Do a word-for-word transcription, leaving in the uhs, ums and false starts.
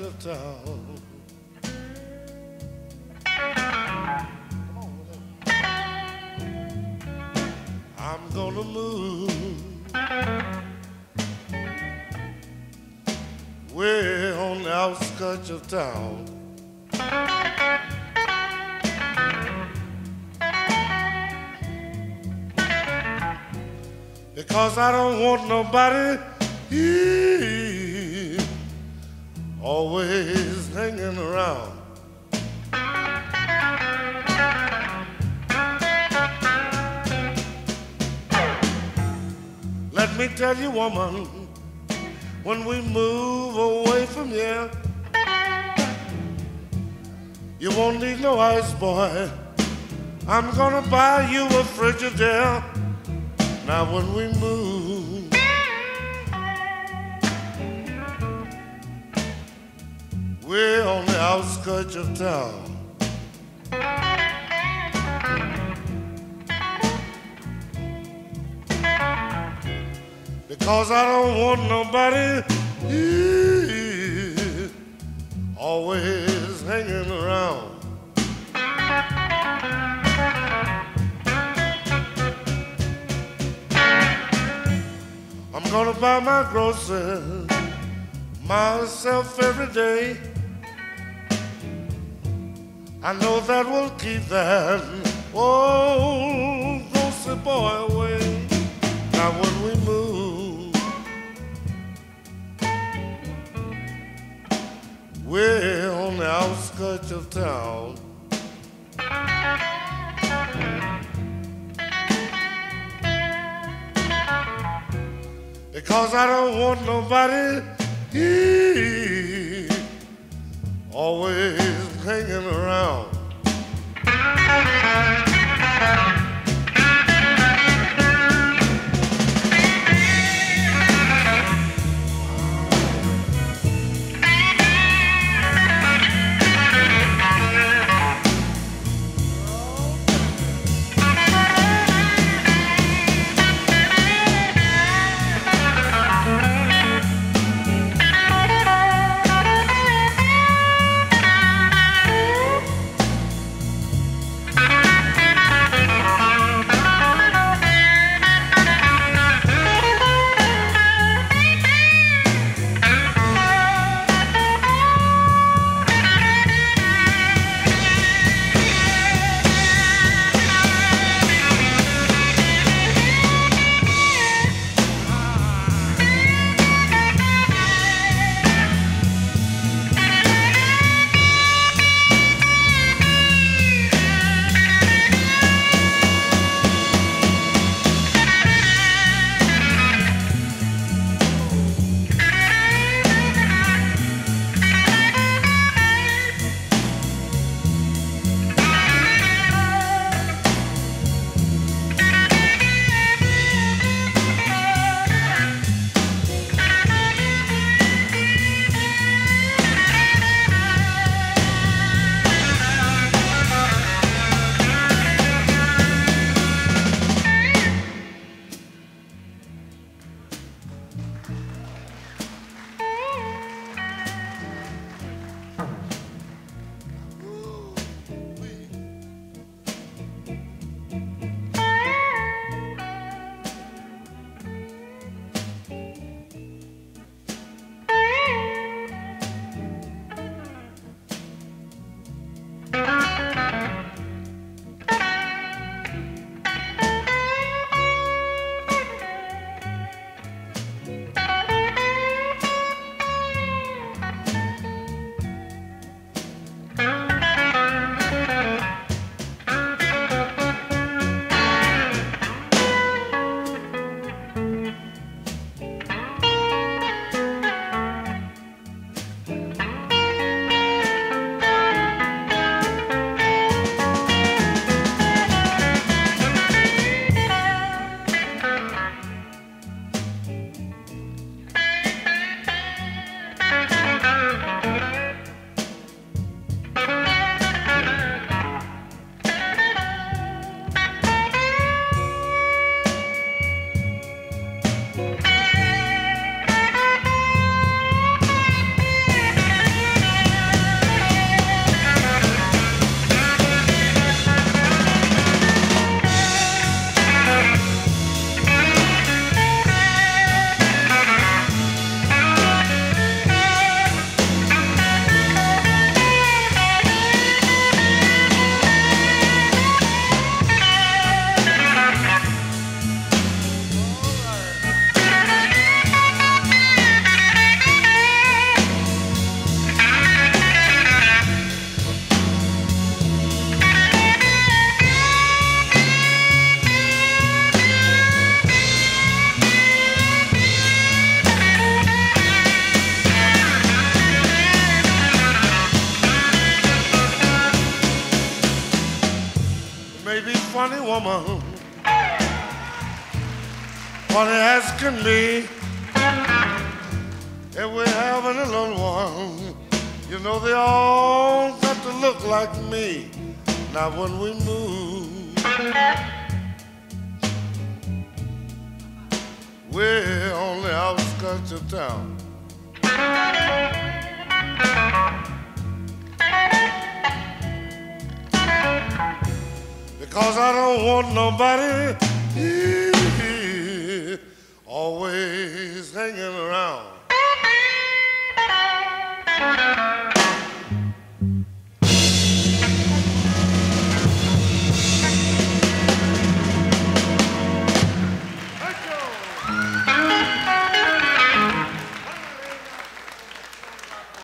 left of town. I'm gonna move way on the outskirts of town. Because I don't want nobody here always hanging around. Let me tell you, woman, when we move away from here, you won't need no ice, boy. I'm gonna buy you a Frigidaire. Now when we move, we're on the outskirts of town. Because I don't want nobody here always hanging around. I'm gonna buy my groceries myself every day. I know that will keep that old grocery boy away. Now when we move, we're on the outskirts of town. Because I don't want nobody here always hanging around. funny woman was asking me if we're having a little one. You know they all got to look like me. Now when we move, we're on the outskirts of town. Because I don't want nobody